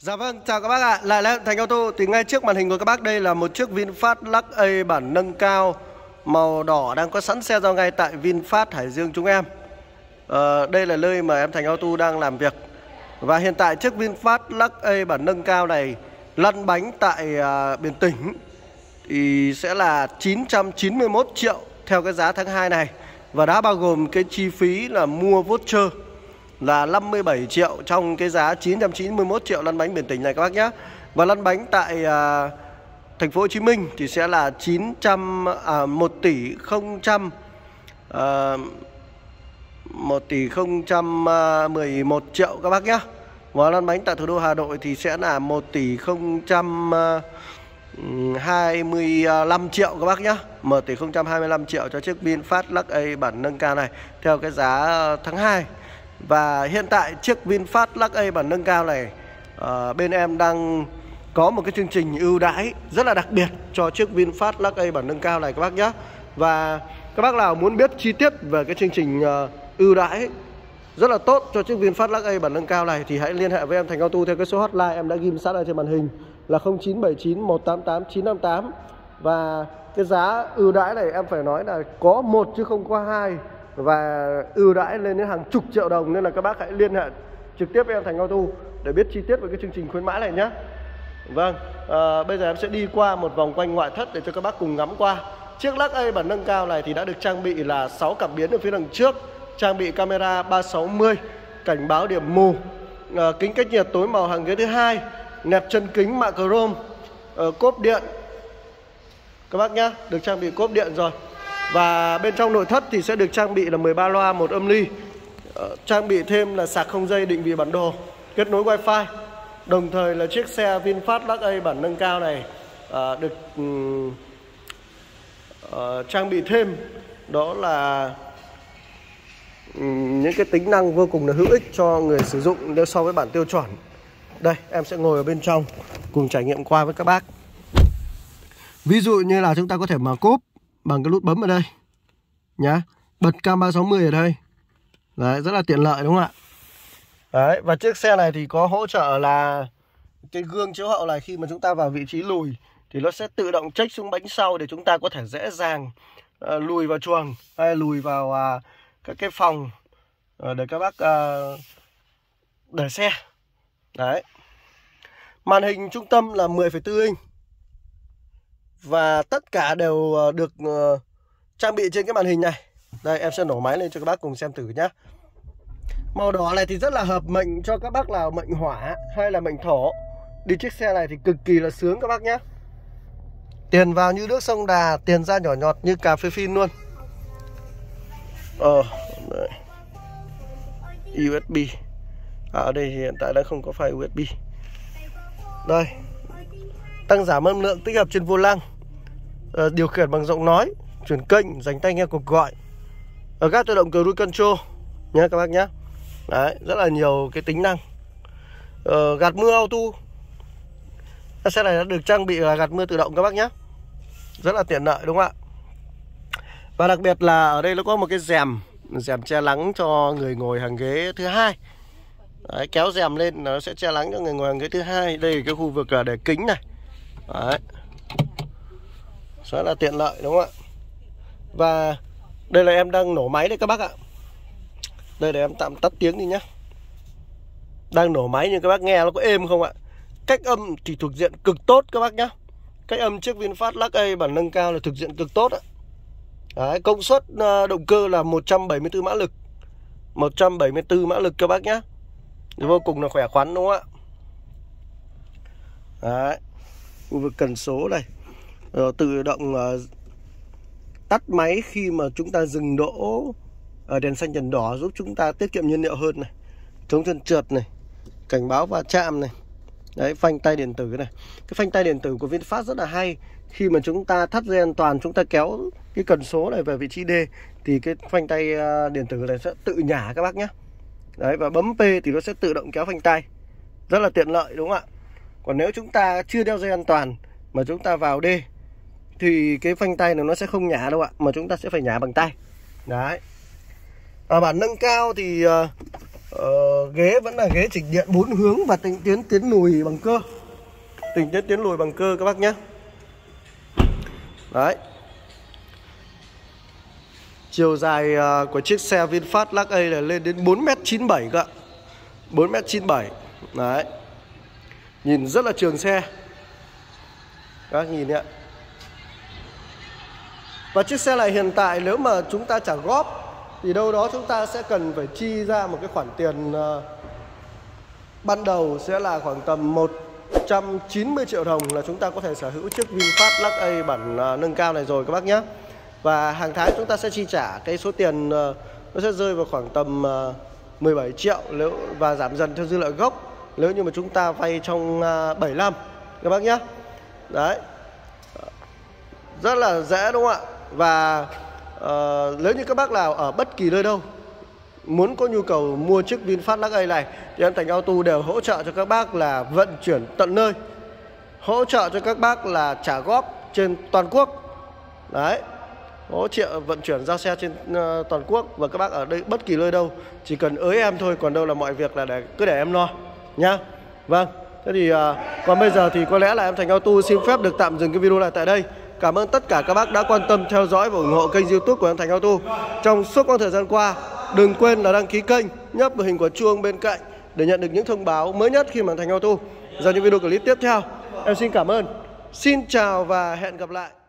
Dạ vâng, chào các bác ạ, lại là Thành Auto. Thì ngay trước màn hình của các bác đây là một chiếc VinFast Lux A bản nâng cao màu đỏ đang có sẵn xe giao ngay tại VinFast Hải Dương chúng em. Đây là nơi mà em Thành Auto đang làm việc. Và hiện tại chiếc VinFast Lux A bản nâng cao này lăn bánh tại biển tỉnh thì sẽ là 991 triệu theo cái giá tháng 2 này. Và đã bao gồm cái chi phí là mua voucher là 57 triệu trong cái giá 991 triệu lăn bánh biển tỉnh này các bác nhé. Và lăn bánh tại thành phố Hồ Chí Minh thì sẽ là 1 tỷ 011 triệu các bác nhé. Và lăn bánh tại thủ đô Hà Nội thì sẽ là 1 tỷ 025 triệu các bác nhé. 1 tỷ 025 triệu cho chiếc VinFast Lux A bản nâng cao này theo cái giá tháng 2. Và hiện tại chiếc VinFast Lux A bản nâng cao này bên em đang có một cái chương trình ưu đãi rất là đặc biệt cho chiếc VinFast Lux A bản nâng cao này các bác nhé. Và các bác nào muốn biết chi tiết về cái chương trình ưu đãi rất là tốt cho chiếc VinFast Lux A bản nâng cao này thì hãy liên hệ với em Thành Auto theo cái số hotline em đã ghim sẵn ở trên màn hình là 0979 188 958. Và cái giá ưu đãi này em phải nói là có một chứ không có hai, và ưu đãi lên đến hàng chục triệu đồng, nên là các bác hãy liên hệ trực tiếp với em Thành Auto để biết chi tiết về cái chương trình khuyến mãi này nhé. Vâng, bây giờ em sẽ đi qua một vòng quanh ngoại thất để cho các bác cùng ngắm qua. Chiếc Lux A bản nâng cao này thì đã được trang bị là 6 cảm biến ở phía đằng trước, trang bị camera 360, cảnh báo điểm mù, kính cách nhiệt tối màu hàng ghế thứ hai, nẹp chân kính mạ chrome, cốp điện các bác nhá, được trang bị cốp điện rồi. Và bên trong nội thất thì sẽ được trang bị là 13 loa, 1 âm ly, trang bị thêm là sạc không dây, định vị bản đồ, kết nối wifi. Đồng thời là chiếc xe VinFast Lux A bản nâng cao này được trang bị thêm đó là những cái tính năng vô cùng là hữu ích cho người sử dụng nếu so với bản tiêu chuẩn. Đây, em sẽ ngồi ở bên trong cùng trải nghiệm qua với các bác. Ví dụ như là chúng ta có thể mở cốp bằng cái nút bấm ở đây nhá, bật cam 360 ở đây. Đấy, rất là tiện lợi đúng không ạ? Đấy, và chiếc xe này thì có hỗ trợ là cái gương chiếu hậu này, khi mà chúng ta vào vị trí lùi thì nó sẽ tự động check xuống bánh sau để chúng ta có thể dễ dàng lùi vào chuồng hay lùi vào các cái phòng để các bác để xe. Đấy. Màn hình trung tâm là 10,4 inch. Và tất cả đều được trang bị trên cái màn hình này. Đây, em sẽ nổ máy lên cho các bác cùng xem thử nhé. Màu đỏ này thì rất là hợp mệnh cho các bác là mệnh hỏa hay là mệnh thổ. Đi chiếc xe này thì cực kỳ là sướng các bác nhé. Tiền vào như nước sông Đà, tiền ra nhỏ nhọt như cà phê phin luôn. Đây. USB. Ở đây thì hiện tại đã không có phải USB. Đây, tăng giảm âm lượng tích hợp trên vô lăng, điều khiển bằng giọng nói, chuyển kênh, dành tay nghe cuộc gọi, ở các tự động cruise control nhé các bác nhé. Đấy, rất là nhiều cái tính năng. Gạt mưa auto, xe này đã được trang bị là gạt mưa tự động các bác nhé, rất là tiện lợi đúng không ạ? Và đặc biệt là ở đây nó có một cái rèm che nắng cho người ngồi hàng ghế thứ hai. Đấy, kéo rèm lên nó sẽ che nắng cho người ngồi hàng ghế thứ hai. Đây là cái khu vực để kính này. Đấy, rất là tiện lợi đúng không ạ? Và đây là em đang nổ máy đấy các bác ạ. Đây để em tạm tắt tiếng đi nhé. Đang nổ máy nhưng các bác nghe nó có êm không ạ? Cách âm thì thuộc diện cực tốt các bác nhé. Cách âm chiếc VinFast Lux A bản nâng cao là thuộc diện cực tốt ạ. Đấy, công suất động cơ là 174 mã lực. 174 mã lực các bác nhé. Vô cùng là khỏe khoắn đúng không ạ? Đấy, khu vực cần số này, rồi tự động tắt máy khi mà chúng ta dừng đỗ ở đèn xanh đèn đỏ, giúp chúng ta tiết kiệm nhiên liệu hơn này, chống chân trượt này, cảnh báo va chạm này. Đấy, phanh tay điện tử này. Cái phanh tay điện tử của VinFast rất là hay. Khi mà chúng ta thắt dây an toàn, chúng ta kéo cái cần số này về vị trí D thì cái phanh tay điện tử này sẽ tự nhả các bác nhé. Đấy, và bấm P thì nó sẽ tự động kéo phanh tay. Rất là tiện lợi đúng không ạ? Còn nếu chúng ta chưa đeo dây an toàn mà chúng ta vào D thì cái phanh tay này nó sẽ không nhả đâu ạ, mà chúng ta sẽ phải nhả bằng tay. Đấy. Bản nâng cao thì Ghế vẫn là ghế chỉnh điện 4 hướng và tĩnh tiến lùi bằng cơ. Tĩnh tiến lùi bằng cơ các bác nhé. Đấy. Chiều dài của chiếc xe VinFast Lux A là lên đến 4m97 các ạ. 4m97. Đấy. Nhìn rất là trường xe. Các nhìn đấy ạ. Và chiếc xe này hiện tại nếu mà chúng ta trả góp thì đâu đó chúng ta sẽ cần phải chi ra một cái khoản tiền ban đầu sẽ là khoảng tầm 190 triệu đồng là chúng ta có thể sở hữu chiếc VinFast Lux A bản nâng cao này rồi các bác nhé. Và hàng tháng chúng ta sẽ chi trả cái số tiền nó sẽ rơi vào khoảng tầm 17 triệu nếu và giảm dần theo dư nợ gốc nếu như mà chúng ta vay trong 7 năm các bác nhé. Đấy. Rất là dễ đúng không ạ? Và nếu như các bác nào ở bất kỳ nơi đâu muốn có nhu cầu mua chiếc VinFast Lux A này thì em Thành Auto đều hỗ trợ cho các bác là vận chuyển tận nơi, hỗ trợ cho các bác là trả góp trên toàn quốc. Đấy, hỗ trợ vận chuyển giao xe trên toàn quốc. Và các bác ở đây bất kỳ nơi đâu chỉ cần ới em thôi, còn đâu là mọi việc là cứ để em lo nhá. Vâng, thế thì còn bây giờ thì có lẽ là em Thành Auto xin phép được tạm dừng cái video này tại đây. Cảm ơn tất cả các bác đã quan tâm theo dõi và ủng hộ kênh YouTube của em Thành Auto trong suốt quãng thời gian qua. Đừng quên là đăng ký kênh, nhấp vào hình quả chuông bên cạnh để nhận được những thông báo mới nhất khi mà Thành Auto ra những video clip tiếp theo. Em xin cảm ơn, xin chào và hẹn gặp lại.